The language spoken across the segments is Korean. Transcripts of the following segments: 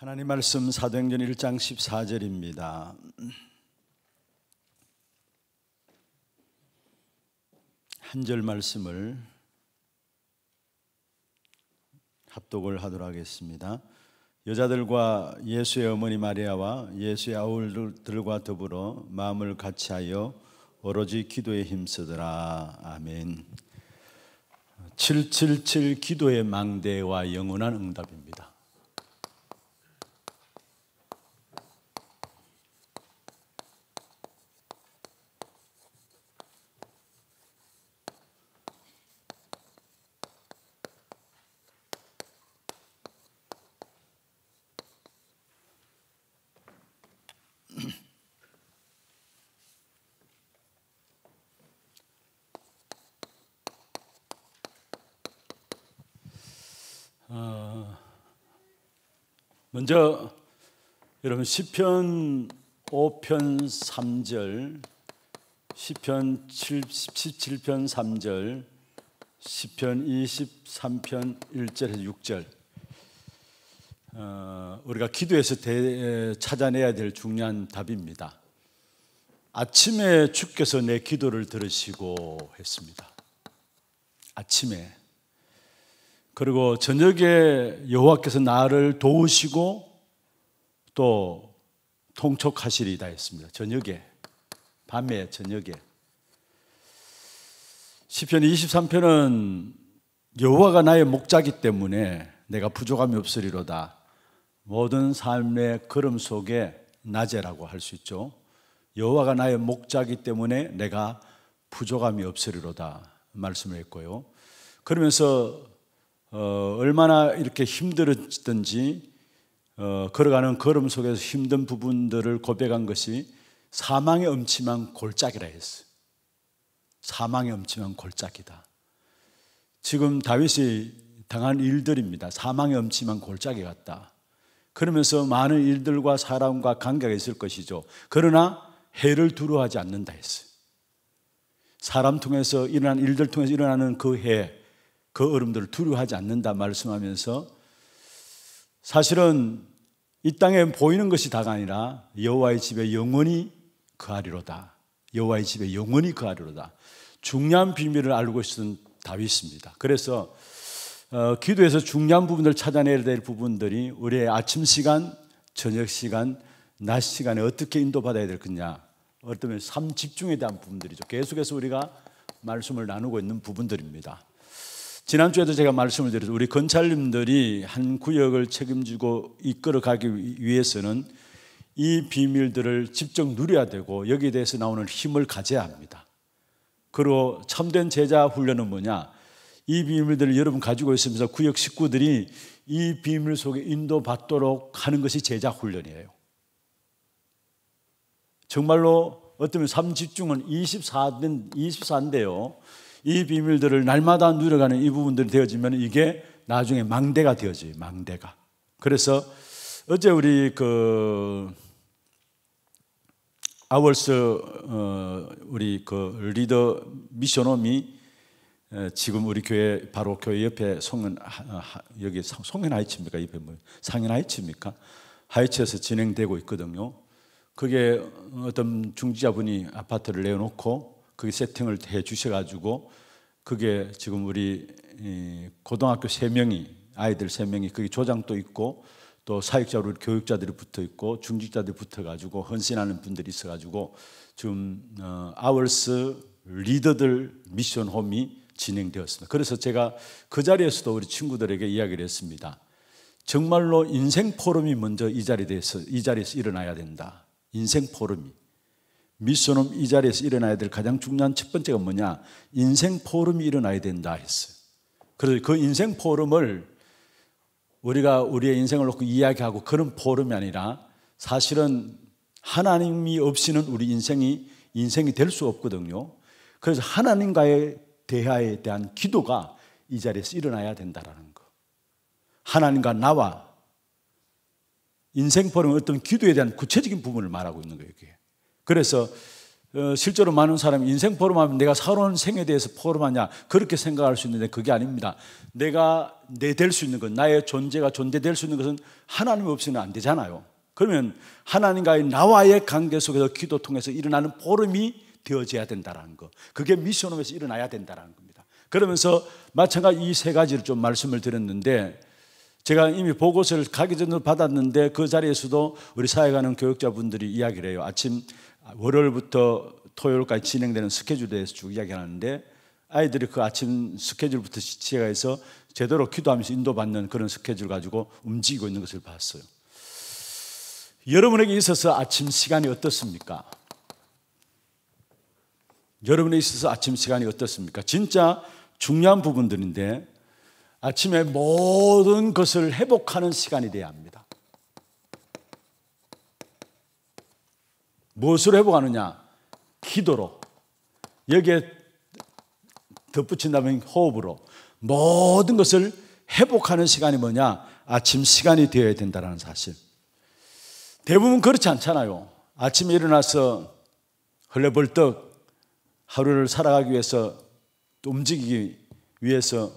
하나님 말씀 사도행전 1장 14절입니다. 한 절 말씀을 합독을 하도록 하겠습니다. 여자들과 예수의 어머니 마리아와 예수의 아우들과 더불어 마음을 같이하여 오로지 기도에 힘쓰더라. 아멘. 777 기도의 망대와 영원한 응답입니다. 먼저 여러분 시편 5편 3절, 시편 17편 3절, 시편 23편 1절에서 6절, 우리가 기도해서 찾아내야 될 중요한 답입니다. 아침에 주께서 내 기도를 들으시고 했습니다. 아침에. 그리고 저녁에 여호와께서 나를 도우시고 또 통촉하시리다 했습니다. 저녁에, 밤에, 저녁에. 시편 23편은 여호와가 나의 목자기 때문에 내가 부족함이 없으리로다. 모든 삶의 걸음 속에 낮에라고 할 수 있죠. 여호와가 나의 목자기 때문에 내가 부족함이 없으리로다 말씀을 했고요. 그러면서 얼마나 이렇게 힘들었든지 걸어가는 걸음 속에서 힘든 부분들을 고백한 것이 사망의 음침한 골짜기라 했어요. 사망의 음침한 골짜기다. 지금 다윗이 당한 일들입니다. 사망의 음침한 골짜기 같다. 그러면서 많은 일들과 사람과 관계가 있을 것이죠. 그러나 해를 두려워하지 않는다 했어요. 사람 통해서 일어난 일들 통해서 일어나는 그 해, 그 어름들을 두려워하지 않는다 말씀하면서 사실은 이 땅에 보이는 것이 다가 아니라 여호와의 집에 영원히 그하리로다. 여호와의 집에 영원히 그하리로다. 중요한 비밀을 알고 있었던 다윗입니다. 그래서 기도에서 중요한 부분들을 찾아내야 될 부분들이 우리의 아침 시간, 저녁 시간, 낮 시간에 어떻게 인도받아야 될 거냐, 어떤 삶 집중에 대한 부분들이죠. 계속해서 우리가 말씀을 나누고 있는 부분들입니다. 지난주에도 제가 말씀을 드렸죠. 우리 권찰님들이 한 구역을 책임지고 이끌어가기 위해서는 이 비밀들을 직접 누려야 되고 여기에 대해서 나오는 힘을 가져야 합니다. 그리고 참된 제자 훈련은 뭐냐, 이 비밀들을 여러분 가지고 있으면서 구역 식구들이 이 비밀 속에 인도받도록 하는 것이 제자 훈련이에요. 정말로 어떤 삶 집중은 24인데요 이 비밀들을 날마다 누려가는 이 부분들이 되어지면 이게 나중에 망대가 되어져요. 망대가. 그래서 어제 우리 우리 리더 미션홈이 지금 우리 교회 바로 교회 옆에 여기 송현 하이츠입니까? 옆에 뭐 상현 하이츠입니까? 하이츠에서 진행되고 있거든요. 그게 어떤 중지자분이 아파트를 내어놓고 그게 세팅을 해 주셔가지고 그게 지금 우리 고등학교 3명이 아이들 3명이 그게 조장도 있고 또 사역자로 교육자들이 붙어 있고 중직자들이 붙어가지고 헌신하는 분들이 있어가지고 지금 아월스 리더들 미션홈이 진행되었습니다. 그래서 제가 그 자리에서도 우리 친구들에게 이야기를 했습니다. 정말로 인생 포럼이 먼저 이 자리에서 일어나야 된다. 인생 포럼이. 미션홈 이 자리에서 일어나야 될 가장 중요한 첫 번째가 뭐냐, 인생 포럼이 일어나야 된다 했어요. 그래서 그 인생 포럼을 우리가 우리의 인생을 놓고 이야기하고 그런 포럼이 아니라 사실은 하나님이 없이는 우리 인생이 될 수 없거든요. 그래서 하나님과의 대화에 대한 기도가 이 자리에서 일어나야 된다라는 거. 하나님과 나와 인생 포럼은 어떤 기도에 대한 구체적인 부분을 말하고 있는 거예요. 그게. 그래서 실제로 많은 사람이 인생 포럼하면 내가 살아온 생에 대해서 포럼하냐 그렇게 생각할 수 있는데 그게 아닙니다. 내가 내 될 수 있는 것, 나의 존재가 존재될 수 있는 것은 하나님 없이는 안 되잖아요. 그러면 하나님과의 나와의 관계 속에서 기도 통해서 일어나는 포럼이 되어져야 된다는 것, 그게 미션홈에서 일어나야 된다는 겁니다. 그러면서 마찬가지 이 세 가지를 좀 말씀을 드렸는데, 제가 이미 보고서를 가기 전에 받았는데 그 자리에서도 우리 사회가는 교육자분들이 이야기를 해요. 아침 월요일부터 토요일까지 진행되는 스케줄에 대해서 쭉 이야기하는데, 아이들이 그 아침 스케줄부터 지체가 해서 제대로 기도하면서 인도받는 그런 스케줄 가지고 움직이고 있는 것을 봤어요. 여러분에게 있어서 아침 시간이 어떻습니까? 여러분에게 있어서 아침 시간이 어떻습니까? 진짜 중요한 부분들인데 아침에 모든 것을 회복하는 시간이 되어야 합니다. 무엇으로 회복하느냐? 기도로. 여기에 덧붙인다면 호흡으로. 모든 것을 회복하는 시간이 뭐냐? 아침 시간이 되어야 된다는 사실. 대부분 그렇지 않잖아요. 아침에 일어나서 헐레벌떡 하루를 살아가기 위해서, 또 움직이기 위해서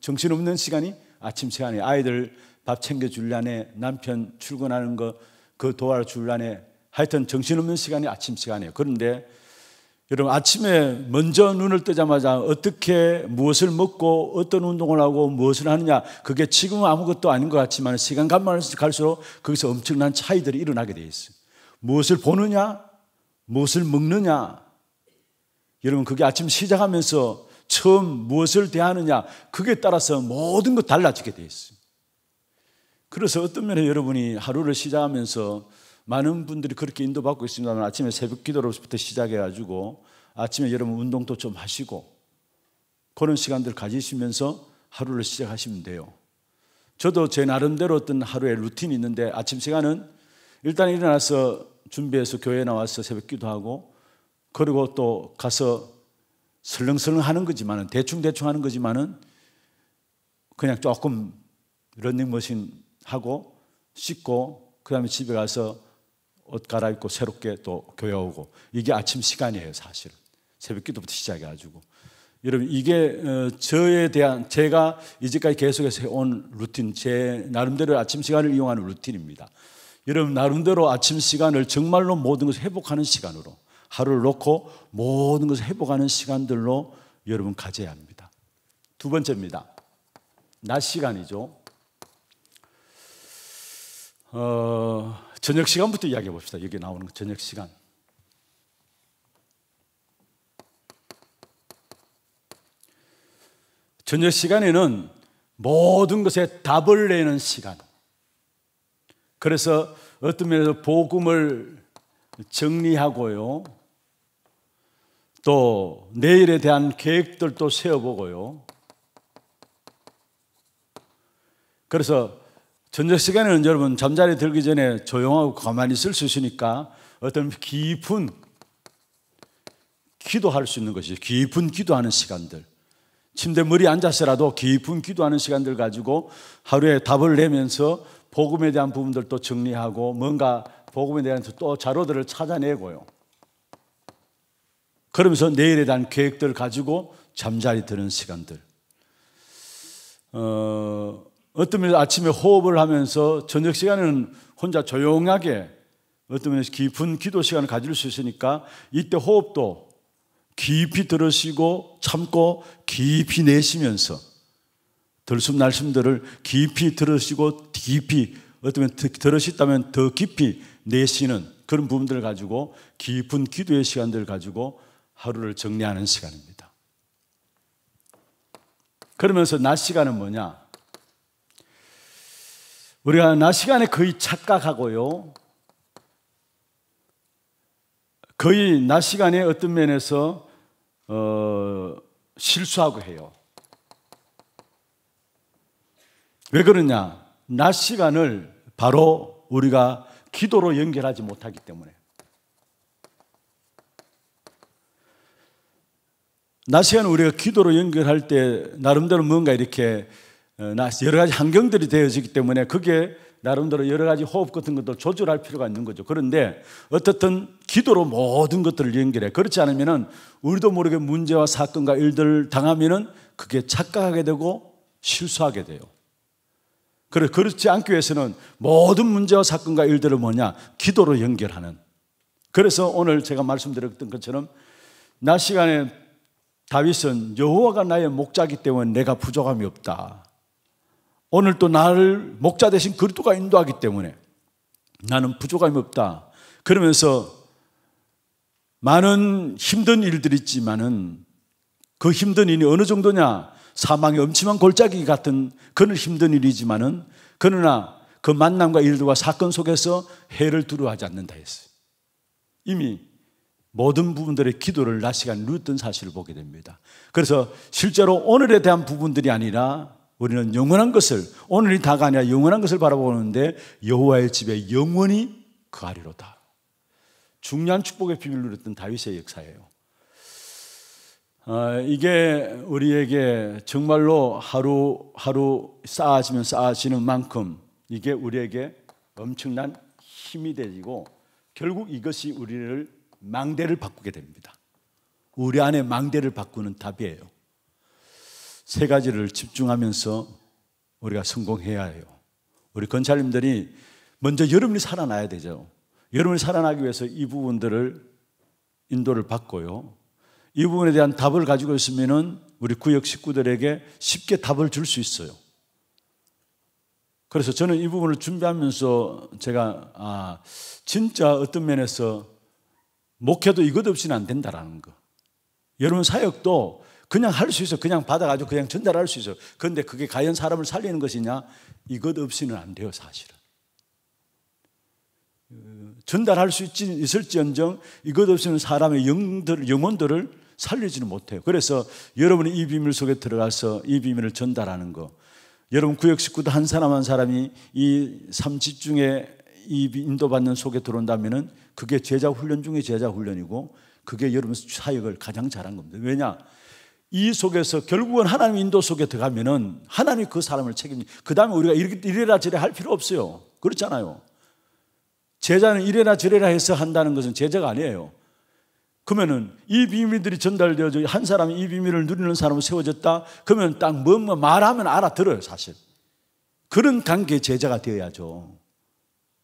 정신없는 시간이 아침 시간에, 아이들 밥 챙겨주려네, 남편 출근하는 거 그 도와주려네, 하여튼 정신없는 시간이 아침 시간이에요. 그런데 여러분, 아침에 먼저 눈을 뜨자마자 어떻게 무엇을 먹고 어떤 운동을 하고 무엇을 하느냐, 그게 지금은 아무것도 아닌 것 같지만 시간 갈수록 거기서 엄청난 차이들이 일어나게 돼 있어요. 무엇을 보느냐, 무엇을 먹느냐. 여러분, 그게 아침 시작하면서 처음 무엇을 대하느냐, 그게 따라서 모든 것 달라지게 돼 있어요. 그래서 어떤 면에 여러분이 하루를 시작하면서 많은 분들이 그렇게 인도받고 있습니다만, 아침에 새벽 기도로부터 시작해가지고 아침에 여러분 운동도 좀 하시고 그런 시간들 가지시면서 하루를 시작하시면 돼요. 저도 제 나름대로 어떤 하루의 루틴이 있는데, 아침 시간은 일단 일어나서 준비해서 교회에 나와서 새벽 기도하고, 그리고 또 가서 설렁설렁 하는 거지만은, 대충대충 하는 거지만은 그냥 조금 런닝머신 하고 씻고 그 다음에 집에 가서 옷 갈아입고 새롭게 또 교회 오고, 이게 아침 시간이에요. 사실은 새벽 기도부터 시작해가지고 여러분, 이게 저에 대한, 제가 이제까지 계속해서 해온 루틴, 제 나름대로 아침 시간을 이용하는 루틴입니다. 여러분 나름대로 아침 시간을 정말로 모든 것을 회복하는 시간으로, 하루를 놓고 모든 것을 회복하는 시간들로 여러분 가져야 합니다. 두 번째입니다. 낮 시간이죠. 저녁 시간부터 이야기해 봅시다. 여기 나오는 저녁 시간. 저녁 시간에는 모든 것에 답을 내는 시간. 그래서 어떤 면에서 복음을 정리하고요, 또 내일에 대한 계획들도 세워보고요. 그래서 저녁 시간에는 여러분 잠자리 들기 전에 조용하고 가만히 있을 수 있으니까 어떤 깊은 기도할 수 있는 것이죠. 깊은 기도하는 시간들, 침대 머리에 앉아서라도 깊은 기도하는 시간들 가지고 하루에 답을 내면서 복음에 대한 부분들도 정리하고, 뭔가 복음에 대한 또 자료들을 찾아내고요. 그러면서 내일에 대한 계획들을 가지고 잠자리 드는 시간들. 어떤 면에서 아침에 호흡을 하면서, 저녁 시간에는 혼자 조용하게 어떤 면에서 깊은 기도 시간을 가질 수 있으니까 이때 호흡도 깊이 들으시고 참고 깊이 내쉬면서, 들숨날숨들을 깊이 들으시고 깊이, 어떤 면에서 들으셨다면 더 깊이 내쉬는 그런 부분들을 가지고 깊은 기도의 시간들을 가지고 하루를 정리하는 시간입니다. 그러면서 낮 시간은 뭐냐? 우리가 낮 시간에 거의 착각하고요, 거의 낮 시간에 어떤 면에서 실수하고 해요. 왜 그러냐? 낮 시간을 바로 우리가 기도로 연결하지 못하기 때문에. 낮 시간은 우리가 기도로 연결할 때 나름대로 뭔가 이렇게 여러 가지 환경들이 되어지기 때문에 그게 나름대로 여러 가지 호흡 같은 것도 조절할 필요가 있는 거죠. 그런데 어떻든 기도로 모든 것들을 연결해. 그렇지 않으면은 우리도 모르게 문제와 사건과 일들을 당하면은 그게 착각하게 되고 실수하게 돼요. 그렇지 않기 위해서는 모든 문제와 사건과 일들을 뭐냐? 기도로 연결하는. 그래서 오늘 제가 말씀드렸던 것처럼 낮 시간에 다윗은 여호와가 나의 목자이기 때문에 내가 부족함이 없다. 오늘 또 나를 목자 대신 그리스도가 인도하기 때문에 나는 부족함이 없다. 그러면서 많은 힘든 일들이 있지만은 그 힘든 일이 어느 정도냐? 사망의 엄침한 골짜기 같은 그런 힘든 일이지만은 그러나 그 만남과 일들과 사건 속에서 해를 두려워하지 않는다 했어요. 이미 모든 부분들의 기도를 낮 시간 누렸던 사실을 보게 됩니다. 그래서 실제로 오늘에 대한 부분들이 아니라 우리는 영원한 것을, 오늘이 다가 아니라 영원한 것을 바라보는데 여호와의 집에 영원히 거하리로다. 중요한 축복의 비밀을 누렸던 다윗의 역사예요. 이게 우리에게 정말로 하루하루 쌓아지면 쌓아지는 만큼 이게 우리에게 엄청난 힘이 되고 결국 이것이 우리를 망대를 바꾸게 됩니다. 우리 안에 망대를 바꾸는 답이에요. 세 가지를 집중하면서 우리가 성공해야 해요. 우리 권사님들이 먼저 여러분이 살아나야 되죠. 여러분이 살아나기 위해서 이 부분들을 인도를 받고요. 이 부분에 대한 답을 가지고 있으면은 우리 구역 식구들에게 쉽게 답을 줄 수 있어요. 그래서 저는 이 부분을 준비하면서 제가 진짜 어떤 면에서 목회도 이것 없이는 안 된다라는 거. 여러분 사역도 그냥 할 수 있어요. 그냥 받아가지고 그냥 전달할 수 있어요. 그런데 그게 과연 사람을 살리는 것이냐? 이것 없이는 안 돼요, 사실은. 전달할 수 있을지언정 이것 없이는 사람의 영혼들을 살리지는 못해요. 그래서 여러분이 이 비밀 속에 들어가서 이 비밀을 전달하는 거, 여러분 구역 식구도 한 사람 한 사람이 이 3집중에 이 인도받는 속에 들어온다면 그게 제자 훈련 중에 제자 훈련이고 그게 여러분 사역을 가장 잘한 겁니다. 왜냐? 이 속에서 결국은 하나님 인도 속에 들어가면 하나님이 그 사람을 책임져. 그 다음에 우리가 이래라 저래라 할 필요 없어요. 그렇잖아요. 제자는 이래라 저래라 해서 한다는 것은 제자가 아니에요. 그러면은 이 비밀들이 전달되어져 한 사람이 이 비밀을 누리는 사람으로 세워졌다. 그러면 딱 뭔가 말하면 알아들어요, 사실. 그런 관계의 제자가 되어야죠.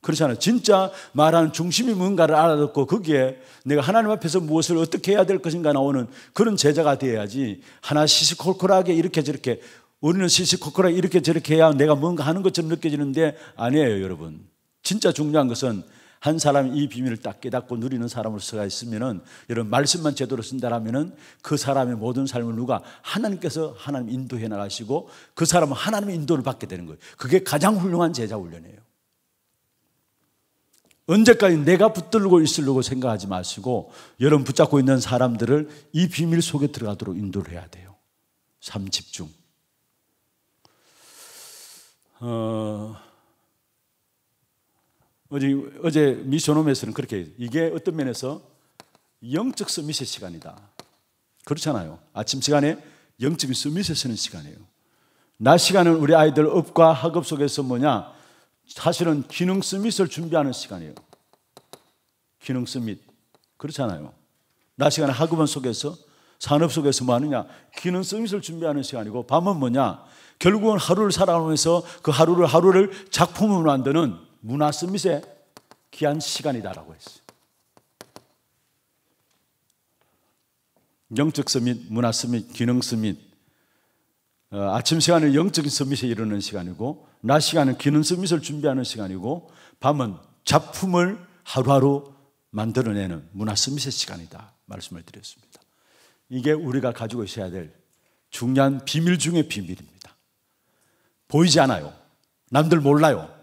그렇잖아요. 진짜 말하는 중심이 뭔가를 알아듣고 거기에 내가 하나님 앞에서 무엇을 어떻게 해야 될 것인가 나오는 그런 제자가 되어야지 하나 시시콜콜하게 이렇게 저렇게, 우리는 시시콜콜하게 이렇게 저렇게 해야 내가 뭔가 하는 것처럼 느껴지는데 아니에요, 여러분. 진짜 중요한 것은 한 사람이 이 비밀을 딱 깨닫고 누리는 사람으로서가 있으면은 이런 말씀만 제대로 쓴다라면은 그 사람의 모든 삶을 누가 하나님께서 하나님 인도해 나가시고 그 사람은 하나님의 인도를 받게 되는 거예요. 그게 가장 훌륭한 제자 훈련이에요. 언제까지 내가 붙들고 있으려고 생각하지 마시고 여러분 붙잡고 있는 사람들을 이 비밀 속에 들어가도록 인도를 해야 돼요. 3집중. 어제 미션홈에서는 그렇게 이게 어떤 면에서 영적 서밋의 시간이다. 그렇잖아요. 아침 시간에 영적인 서밋에 서는 시간이에요. 낮 시간은 우리 아이들 업과 학업 속에서 뭐냐? 사실은 기능 서밋을 준비하는 시간이에요. 기능 서밋. 그렇잖아요. 낮 시간에 학업원 속에서 산업 속에서 뭐 하느냐? 기능 서밋을 준비하는 시간이고 밤은 뭐냐? 결국은 하루를 살아가면서 그 하루를 작품으로 만드는 문화 서밋의 귀한 시간이다라고 했어요. 영적 서밋, 문화 서밋, 기능 서밋. 아침 시간은 영적인 서밋에 이르는 시간이고 낮 시간은 기능 서밋을 준비하는 시간이고 밤은 작품을 하루하루 만들어내는 문화 서밋의 시간이다 말씀을 드렸습니다. 이게 우리가 가지고 있어야 될 중요한 비밀 중의 비밀입니다. 보이지 않아요. 남들 몰라요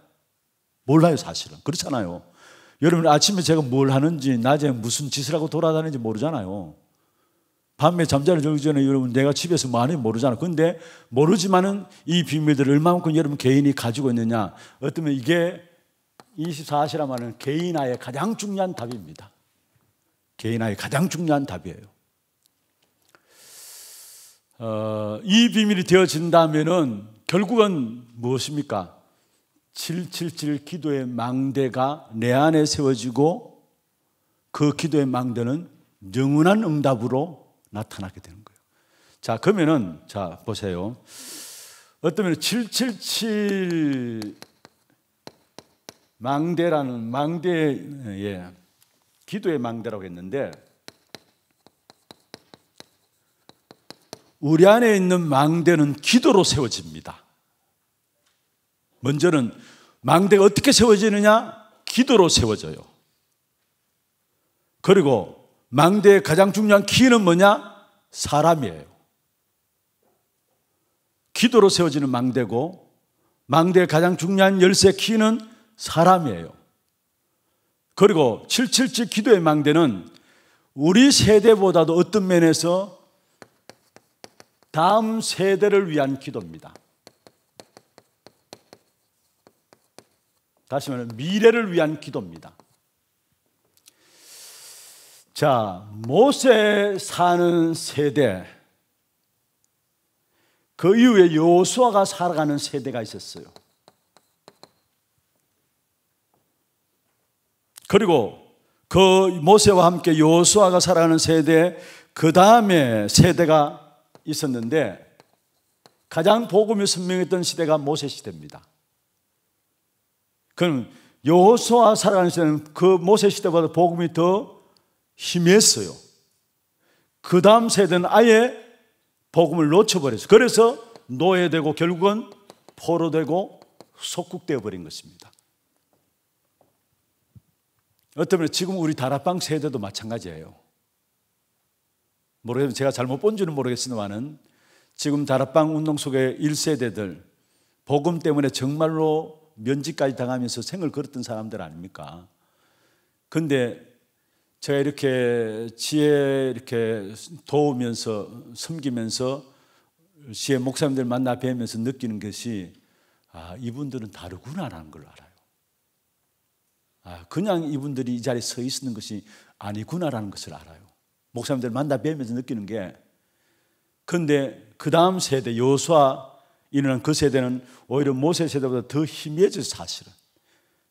사실은. 그렇잖아요. 여러분 아침에 제가 뭘 하는지 낮에 무슨 짓을 하고 돌아다니는지 모르잖아요. 밤에 잠자기 전에 여러분 내가 집에서 뭐 하는지 모르잖아요. 그런데 모르지만은 이 비밀들을 얼마만큼 여러분 개인이 가지고 있느냐. 어쩌면 이게 24시라 말하는 개인화의 가장 중요한 답입니다. 개인화의 가장 중요한 답이에요. 이 비밀이 되어진다면은 결국은 무엇입니까? 777 기도의 망대가 내 안에 세워지고 그 기도의 망대는 영원한 응답으로 나타나게 되는 거예요. 자, 그러면은, 자, 보세요. 어떠면 777 망대라는 망대의 기도의 망대라고 했는데, 우리 안에 있는 망대는 기도로 세워집니다. 먼저는 망대가 어떻게 세워지느냐? 기도로 세워져요. 그리고 망대의 가장 중요한 키는 뭐냐? 사람이에요. 기도로 세워지는 망대고, 망대의 가장 중요한 열쇠 키는 사람이에요. 그리고 777 기도의 망대는 우리 세대보다도 어떤 면에서 다음 세대를 위한 기도입니다. 다시 말하면 미래를 위한 기도입니다. 자, 모세 사는 세대, 그 이후에 여호수아가 살아가는 세대가 있었어요. 그리고 그 모세와 함께 여호수아가 살아가는 세대, 그 다음에 세대가 있었는데, 가장 복음이 선명했던 시대가 모세 시대입니다. 그럼 여호수아 살아가는 시대는 그 모세 시대보다 복음이 더 희미했어요. 그 다음 세대는 아예 복음을 놓쳐버렸어요. 그래서 노예되고 결국은 포로되고 속국되어 버린 것입니다. 어쩌면 지금 우리 다락방 세대도 마찬가지예요. 모르겠지만, 제가 잘못 본지는 모르겠습니다만, 지금 다락방 운동 속의 1세대들, 복음 때문에 정말로 면직까지 당하면서 생을 걸었던 사람들 아닙니까? 근데 제가 이렇게 지혜 이렇게 도우면서 섬기면서 지혜 목사님들 만나 뵈면서 느끼는 것이, 아, 이분들은 다르구나라는 걸 알아요. 아, 그냥 이분들이 이 자리에 서 있는 것이 아니구나라는 것을 알아요. 목사님들 만나 뵈면서 느끼는 게. 근데 그 다음 세대, 여호수아 일어난 그 세대는 오히려 모세 세대보다 더 희미해져서, 사실은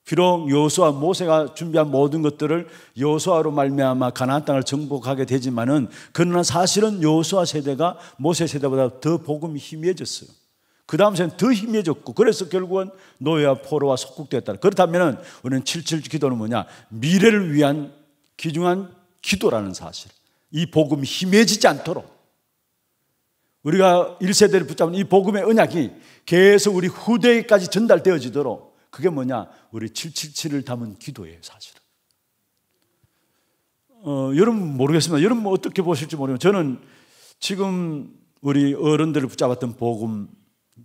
비록 여호수아 모세가 준비한 모든 것들을 여호수아로 말미암아 가나안 땅을 정복하게 되지만은, 그러나 사실은 여호수아 세대가 모세 세대보다 더 복음이 희미해졌어요. 그 다음 세대는 더 희미해졌고, 그래서 결국은 노예와 포로와 속국되었다. 그렇다면은 우리는 777 기도는 뭐냐? 미래를 위한 귀중한 기도라는 사실. 이 복음이 희미해지지 않도록 우리가 1세대를 붙잡은 이 복음의 언약이 계속 우리 후대에까지 전달되어지도록, 그게 뭐냐? 우리 777을 담은 기도예요, 사실은. 여러분 모르겠습니다. 여러분 어떻게 보실지 모르겠지만, 저는 지금 우리 어른들을 붙잡았던 복음,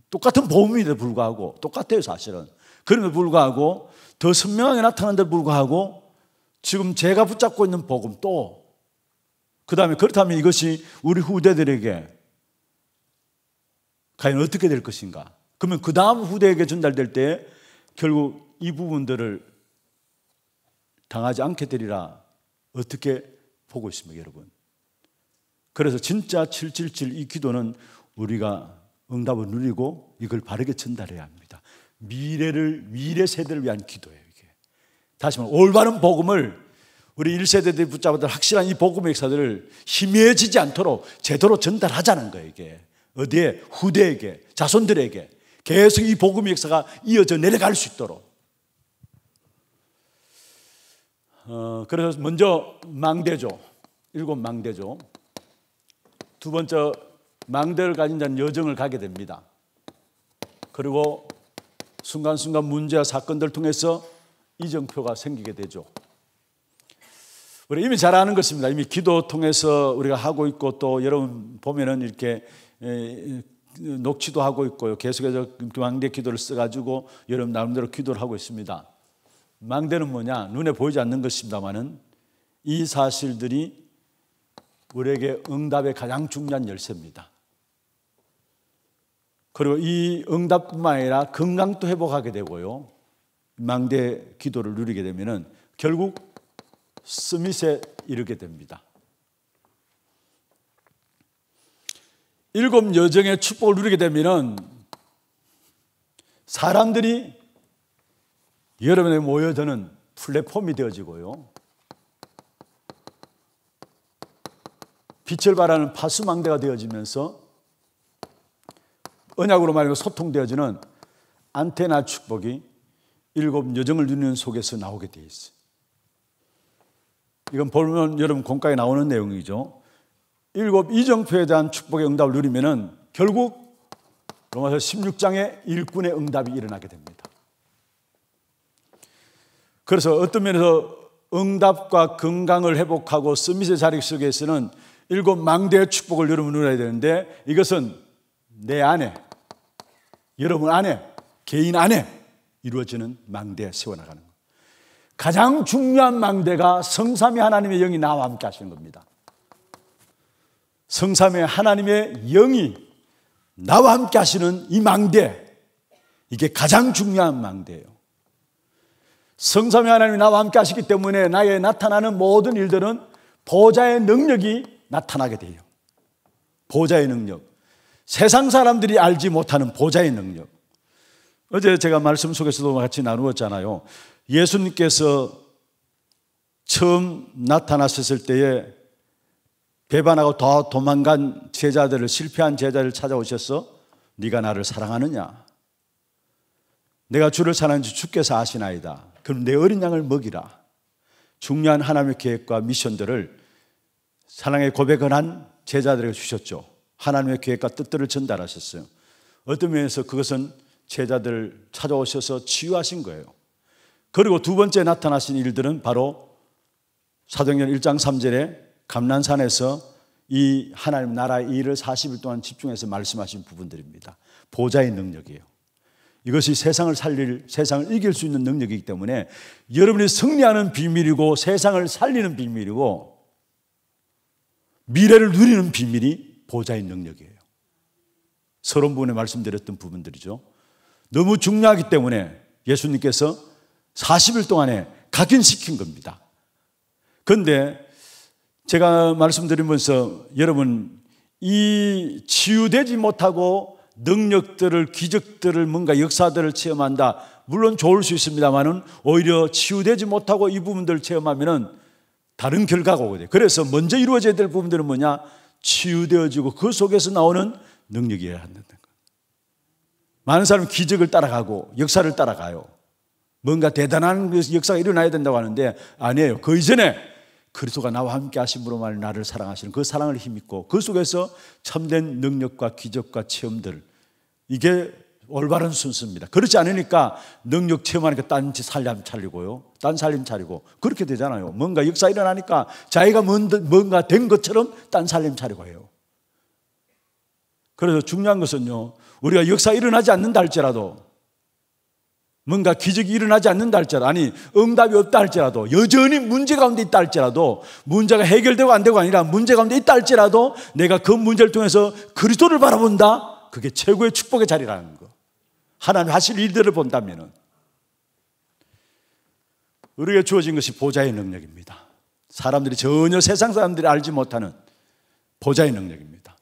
똑같은 복음인데도 불구하고, 똑같아요, 사실은. 그럼에도 불구하고, 더 선명하게 나타난데도 불구하고, 지금 제가 붙잡고 있는 복음 또, 그 다음에 그렇다면 이것이 우리 후대들에게 과연 어떻게 될 것인가? 그러면 그 다음 후대에게 전달될 때 결국 이 부분들을 당하지 않게 되리라 어떻게 보고 있습니까, 여러분? 그래서 진짜 777 이 기도는 우리가 응답을 누리고 이걸 바르게 전달해야 합니다. 미래 세대를 위한 기도예요, 이게. 다시 말해, 올바른 복음을 우리 1세대들이 붙잡았던 확실한 이 복음의 역사들을 희미해지지 않도록 제대로 전달하자는 거예요, 이게. 어디에? 후대에게, 자손들에게 계속 이 복음의 역사가 이어져 내려갈 수 있도록. 그래서 먼저 망대죠. 7 망대죠. 두 번째, 망대를 가진 자는 여정을 가게 됩니다. 그리고 순간순간 문제와 사건들을 통해서 이정표가 생기게 되죠. 우리 이미 잘 아는 것입니다. 이미 기도 통해서 우리가 하고 있고, 또 여러분 보면은 이렇게 녹취도 하고 있고요. 계속해서 망대 기도를 써가지고 여러분 나름대로 기도를 하고 있습니다. 망대는 뭐냐? 눈에 보이지 않는 것입니다만은 이 사실들이 우리에게 응답의 가장 중요한 열쇠입니다. 그리고 이 응답뿐만 아니라 건강도 회복하게 되고요. 망대 기도를 누리게 되면은 결국 스밋에 이르게 됩니다. 7 여정의 축복을 누리게 되면 사람들이 여러분이 모여드는 플랫폼이 되어지고요, 빛을 발하는 파수망대가 되어지면서 언약으로 말미암아 소통되어지는 안테나 축복이 일곱 여정을 누리는 속에서 나오게 되어 있어요. 이건 보면 여러분 공과에 나오는 내용이죠. 일곱 이정표에 대한 축복의 응답을 누리면 결국 로마서 16장의 일꾼의 응답이 일어나게 됩니다. 그래서 어떤 면에서 응답과 건강을 회복하고 서밋의 자리 속에서는 일곱 망대의 축복을 여러분 누려야 되는데, 이것은 내 안에, 여러분 안에, 개인 안에 이루어지는 망대 세워나가는 것. 가장 중요한 망대가 성삼위 하나님의 영이 나와 함께 하시는 겁니다. 성삼위 하나님의 영이 나와 함께 하시는 이 망대, 이게 가장 중요한 망대예요. 성삼위 하나님이 나와 함께 하시기 때문에 나에 나타나는 모든 일들은 보좌의 능력이 나타나게 돼요. 보좌의 능력, 세상 사람들이 알지 못하는 보좌의 능력. 어제 제가 말씀 속에서도 같이 나누었잖아요. 예수님께서 처음 나타났을 때에 배반하고 더 도망간 제자들을, 실패한 제자를 찾아오셔서 네가 나를 사랑하느냐, 내가 주를 사랑하는지 주께서 아시나이다, 그럼 내 어린 양을 먹이라. 중요한 하나님의 계획과 미션들을 사랑의 고백을 한 제자들에게 주셨죠. 하나님의 계획과 뜻들을 전달하셨어요. 어떤 면에서 그것은 제자들을 찾아오셔서 치유하신 거예요. 그리고 두 번째 나타나신 일들은 바로 사도행전 1장 3절에 감난산에서 이 하나님 나라의 일을 40일 동안 집중해서 말씀하신 부분들입니다. 보좌의 능력이에요. 이것이 세상을 살릴, 세상을 이길 수 있는 능력이기 때문에 여러분이 승리하는 비밀이고, 세상을 살리는 비밀이고, 미래를 누리는 비밀이 보좌의 능력이에요. 서론 부분에 말씀드렸던 부분들이죠. 너무 중요하기 때문에 예수님께서 40일 동안에 각인시킨 겁니다. 그런데 제가 말씀드리면서 여러분 이 치유되지 못하고 능력들을, 기적들을, 뭔가 역사들을 체험한다, 물론 좋을 수 있습니다만은 오히려 치유되지 못하고 이 부분들을 체험하면은 다른 결과가 오게 돼요. 그래서 먼저 이루어져야 될 부분들은 뭐냐? 치유되어지고 그 속에서 나오는 능력이어야 한다는 거예요. 많은 사람은 기적을 따라가고 역사를 따라가요. 뭔가 대단한 역사가 일어나야 된다고 하는데 아니에요. 그 이전에 그리스도가 나와 함께 하심으로만 나를 사랑하시는 그 사랑을 힘입고 그 속에서 참된 능력과 기적과 체험들, 이게 올바른 순서입니다. 그렇지 않으니까 능력 체험하니까 딴지 살림 차리고요, 딴 살림 차리고 그렇게 되잖아요. 뭔가 역사 일어나니까 자기가 뭔가 된 것처럼 딴 살림 차리고 해요. 그래서 중요한 것은요, 우리가 역사 일어나지 않는다 할지라도, 뭔가 기적이 일어나지 않는다 할지라도, 아니 응답이 없다 할지라도, 여전히 문제 가운데 있다 할지라도, 문제가 해결되고 안 되고 아니라 문제 가운데 있다 할지라도 내가 그 문제를 통해서 그리스도를 바라본다, 그게 최고의 축복의 자리라는 거. 하나님 하실 일들을 본다면은 우리에게 주어진 것이 보좌의 능력입니다. 사람들이 전혀, 세상 사람들이 알지 못하는 보좌의 능력입니다.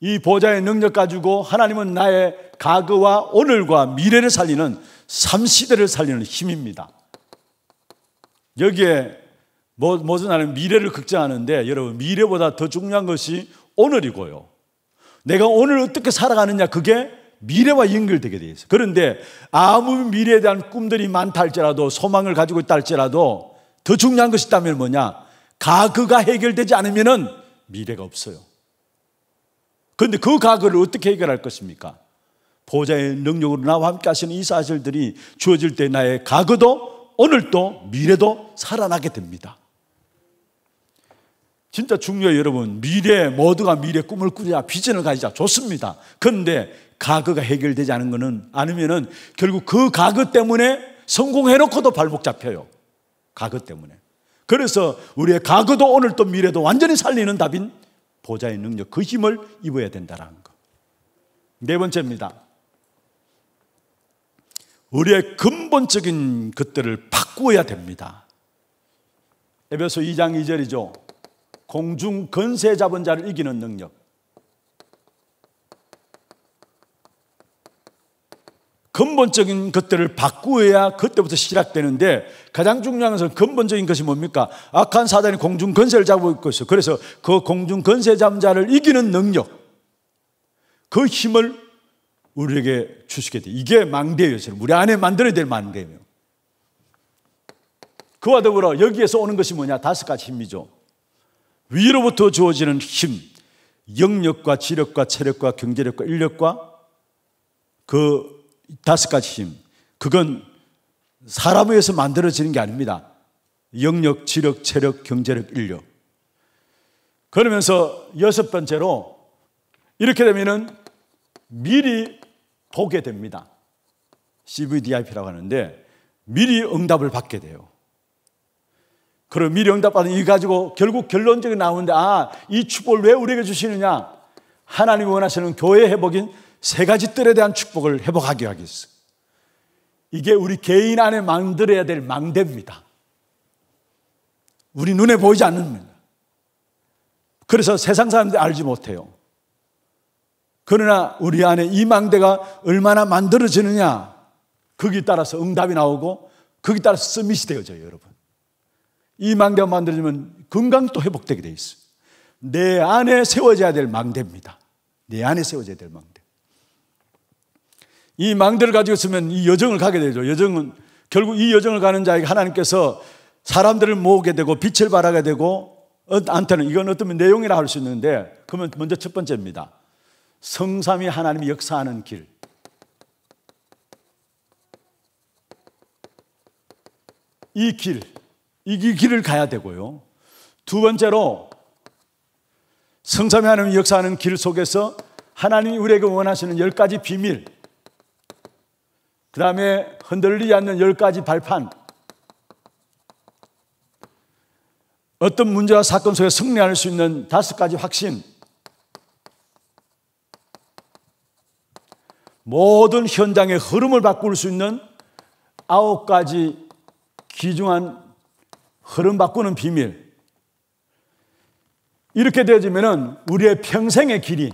이 보좌의 능력 가지고 하나님은 나의 과거와 오늘과 미래를 살리는, 삼시대를 살리는 힘입니다. 여기에 모든 하나님 미래를 걱정하는데 여러분 미래보다 더 중요한 것이 오늘이고요, 내가 오늘 어떻게 살아가느냐, 그게 미래와 연결되게 되어 있어요. 그런데 아무 미래에 대한 꿈들이 많다 할지라도, 소망을 가지고 있다 할지라도 더 중요한 것이 있다면 뭐냐? 과거가 해결되지 않으면 미래가 없어요. 그런데 그 과거를 어떻게 해결할 것입니까? 보좌의 능력으로 나와 함께 하시는 이 사실들이 주어질 때 나의 과거도 오늘도 미래도 살아나게 됩니다. 진짜 중요해요 여러분. 미래, 모두가 미래 꿈을 꾸자, 비전을 가지자, 좋습니다. 그런데 과거가 해결되지 않은 거는, 아니면은 결국 그 과거 때문에 성공해놓고도 발목 잡혀요. 과거 때문에. 그래서 우리의 과거도 오늘도 미래도 완전히 살리는 답인 보좌의 능력, 그 힘을 입어야 된다라는 것. 네 번째입니다. 우리의 근본적인 것들을 바꾸어야 됩니다. 에베소 2장 2절이죠. 공중 권세 잡은 자를 이기는 능력. 근본적인 것들을 바꾸어야 그때부터 시작되는데, 가장 중요한 것은 근본적인 것이 뭡니까? 악한 사단이 공중권세를 잡고 있고 있어요. 그래서 그 공중권세 잠자를 이기는 능력, 그 힘을 우리에게 주시게 돼. 이게 망대예요. 우리 안에 만들어야 될 망대예요. 그와 더불어 여기에서 오는 것이 뭐냐? 다섯 가지 힘이죠. 위로부터 주어지는 힘, 영력과 지력과 체력과 경제력과 인력과 그 다섯 가지 힘, 그건 사람에 의해서 만들어지는 게 아닙니다. 영력, 지력, 체력, 경제력, 인력. 그러면서 여섯 번째로 이렇게 되면은 미리 보게 됩니다. CVDIP라고 하는데 미리 응답을 받게 돼요. 그럼 미리 응답받은 이 가지고 결국 결론적으로 나오는데, 아, 이 축복을 왜 우리에게 주시느냐? 하나님이 원하시는 교회 회복인 세 가지 뜰에 대한 축복을 회복하게 하겠어. 이게 우리 개인 안에 만들어야 될 망대입니다. 우리 눈에 보이지 않는, 그래서 세상 사람들이 알지 못해요. 그러나 우리 안에 이 망대가 얼마나 만들어지느냐, 거기에 따라서 응답이 나오고 거기에 따라서 서밋이 되어져요. 여러분, 이 망대가 만들어지면 건강도 회복되게 돼 있어요. 내 안에 세워져야 될 망대입니다. 내 안에 세워져야 될 망대. 이 망대를 가지고 있으면 이 여정을 가게 되죠. 여정은 결국 이 여정을 가는 자에게 하나님께서 사람들을 모으게 되고 빛을 발하게 되고, 안테는 이건 어떤 내용이라 할 수 있는데, 그러면 먼저 첫 번째입니다. 성삼위 하나님이 역사하는 길. 이 길, 이 길을 가야 되고요. 두 번째로 성삼위 하나님이 역사하는 길 속에서 하나님이 우리에게 원하시는 10가지 비밀, 그 다음에 흔들리지 않는 10가지 발판, 어떤 문제와 사건 속에 승리할 수 있는 5가지 확신, 모든 현장의 흐름을 바꿀 수 있는 9가지 귀중한 흐름 바꾸는 비밀. 이렇게 되어지면 우리의 평생의 길이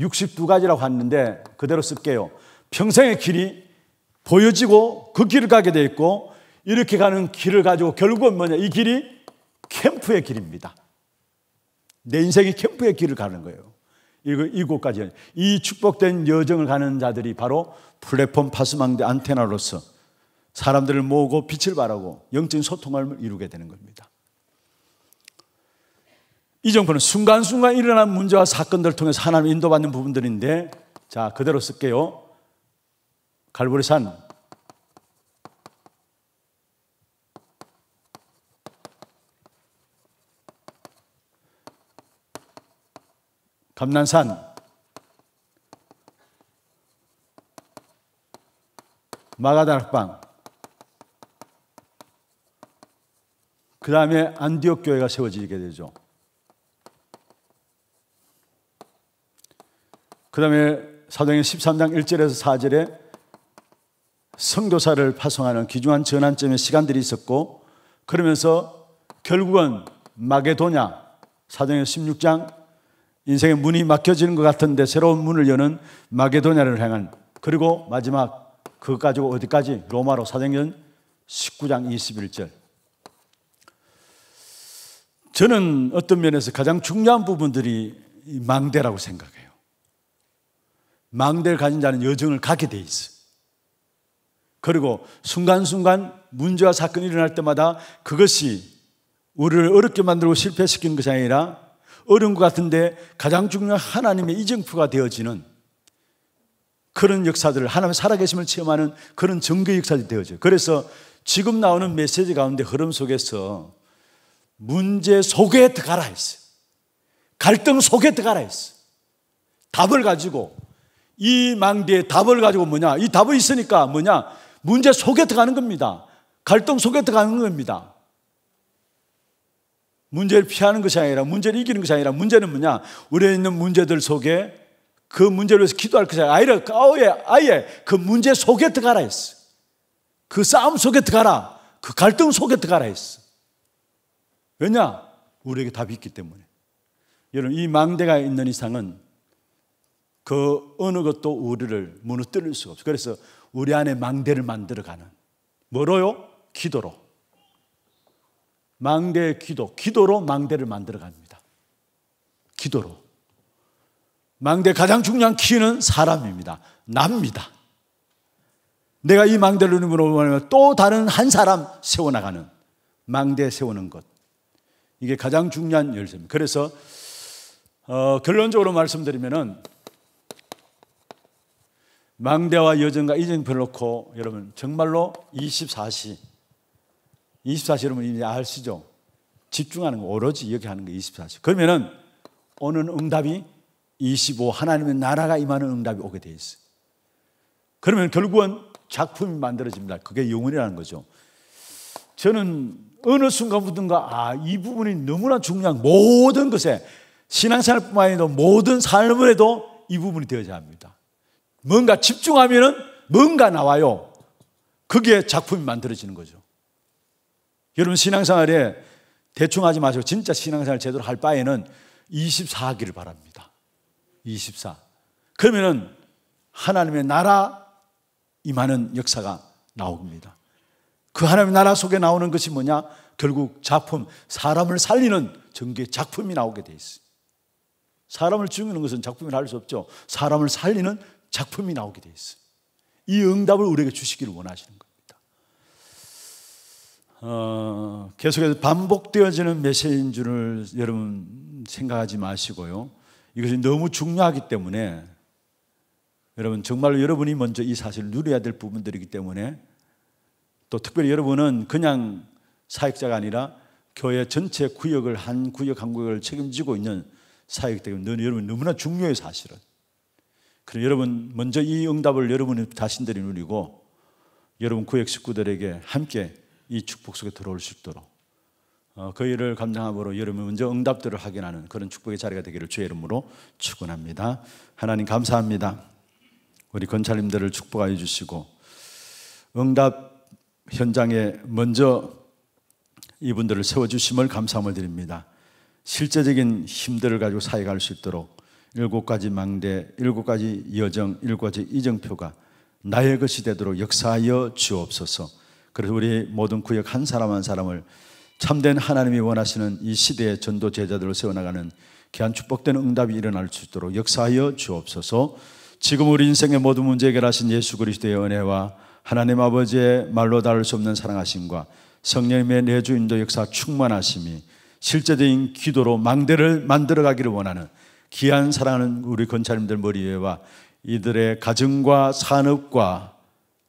62가지라고 하는데 그대로 쓸게요. 평생의 길이 보여지고 그 길을 가게 돼 있고, 이렇게 가는 길을 가지고 결국은 뭐냐, 이 길이 캠프의 길입니다. 내 인생이 캠프의 길을 가는 거예요. 이곳까지 이 축복된 여정을 가는 자들이 바로 플랫폼 파수망대 안테나로서 사람들을 모으고 빛을 발하고 영적인 소통을 이루게 되는 겁니다. 이 정보는 순간순간 일어난 문제와 사건들을 통해서 하나님 인도받는 부분들인데, 자, 그대로 쓸게요. 갈보리산, 감난산, 마가다락방, 그 다음에 안디옥 교회가 세워지게 되죠. 그 다음에 사도행전 13장 1절에서 4절에 선교사를 파송하는 귀중한 전환점의 시간들이 있었고, 그러면서 결국은 마게도냐, 사도행전 16장, 인생의 문이 막혀지는 것 같은데 새로운 문을 여는 마게도냐를 향한, 그리고 마지막 그것 가지고 어디까지, 로마로, 사도행전 19장 21절. 저는 어떤 면에서 가장 중요한 부분들이 망대라고 생각해요. 망대를 가진 자는 여정을 가게 돼 있어요. 그리고 순간순간 문제와 사건이 일어날 때마다 그것이 우리를 어렵게 만들고 실패시키는 것이 아니라, 어려운 것 같은데 가장 중요한 하나님의 이정표가 되어지는 그런 역사들을, 하나님의 살아계심을 체험하는 그런 정교의 역사들이 되어져요. 그래서 지금 나오는 메시지 가운데 흐름 속에서 문제 속에 들어가라 했어요. 갈등 속에 들어가라 했어요. 답을 가지고, 이 망대에 답을 가지고 뭐냐, 이 답이 있으니까 뭐냐, 문제 속에 들어가는 겁니다. 갈등 속에 들어가는 겁니다. 문제를 피하는 것이 아니라, 문제를 이기는 것이 아니라, 문제는 뭐냐, 우리에 있는 문제들 속에 그 문제를 위해서 기도할 것이 아니라 아예 그 문제 속에 들어가라 했어. 그 싸움 속에 들어가라, 그 갈등 속에 들어가라 했어. 왜냐, 우리에게 답이 있기 때문에. 여러분, 이 망대가 있는 이상은 그 어느 것도 우리를 무너뜨릴 수가 없어요. 그래서 우리 안에 망대를 만들어가는, 뭐로요? 기도로. 망대의 기도, 기도로 망대를 만들어갑니다. 기도로. 망대의 가장 중요한 키는 사람입니다. 납니다. 내가 이 망대를 누르므로 뭐냐면 또 다른 한 사람 세워나가는, 망대 세우는 것. 이게 가장 중요한 열쇠입니다. 그래서 결론적으로 말씀드리면은 망대와 여정과 이정표를 놓고 여러분 정말로 24시 여러분 이제 아시죠? 집중하는 거, 오로지 이렇게 하는 거 24시. 그러면은 오는 응답이 25, 하나님의 나라가 임하는 응답이 오게 돼 있어요. 그러면 결국은 작품이 만들어집니다. 그게 영혼이라는 거죠. 저는 어느 순간부터인가 이 부분이 너무나 중요한, 모든 것에 신앙생활뿐만 아니라 모든 삶을 해도 이 부분이 되어야 합니다. 뭔가 집중하면은 뭔가 나와요. 거기에 작품이 만들어지는 거죠. 여러분 신앙생활에 대충 하지 마시고 진짜 신앙생활 제대로 할 바에는 24기를 바랍니다. 24. 그러면은 하나님의 나라 임하는 역사가 나옵니다. 그 하나님의 나라 속에 나오는 것이 뭐냐? 결국 작품, 사람을 살리는 전개 작품이 나오게 돼 있어요. 사람을 죽이는 것은 작품이라 할 수 없죠. 사람을 살리는 작품이 나오게 돼 있어요. 이 응답을 우리에게 주시기를 원하시는 겁니다. 계속해서 반복되어지는 메시지인 줄을 여러분 생각하지 마시고요. 이것이 너무 중요하기 때문에 여러분 정말로 여러분이 먼저 이 사실을 누려야 될 부분들이기 때문에, 또 특별히 여러분은 그냥 사역자가 아니라 교회 전체 구역을, 한 구역 한 구역을 책임지고 있는 사역이기 때문에 여러분 너무나 중요해요, 사실은. 그럼 여러분 먼저 이 응답을 여러분 자신들이 누리고 여러분 구역 식구들에게 함께 이 축복 속에 들어올 수 있도록 그 일을 감당함으로 여러분 먼저 응답들을 확인하는 그런 축복의 자리가 되기를 주의 이름으로 축원합니다. 하나님 감사합니다. 우리 권사님들을 축복하여 주시고 응답 현장에 먼저 이분들을 세워주심을 감사함을 드립니다. 실제적인 힘들을 가지고 사역할 수 있도록 7가지 망대, 7가지 여정, 7가지 이정표가 나의 것이 되도록 역사하여 주옵소서. 그래서 우리 모든 구역 한 사람 한 사람을 참된 하나님이 원하시는 이 시대의 전도 제자들로 세워나가는 귀한 축복된 응답이 일어날 수 있도록 역사하여 주옵소서. 지금 우리 인생의 모든 문제 해결하신 예수 그리스도의 은혜와 하나님 아버지의 말로 닿을 수 없는 사랑하심과 성령님의 내주 인도 역사 충만하심이 실제적인 기도로 망대를 만들어가기를 원하는 귀한 사랑하는 우리 권사님들 머리 위에와 이들의 가정과 산업과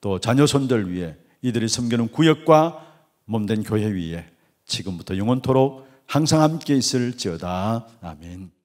또 자녀손들 위에, 이들이 섬기는 구역과 몸된 교회 위에 지금부터 영원토록 항상 함께 있을지어다. 아멘.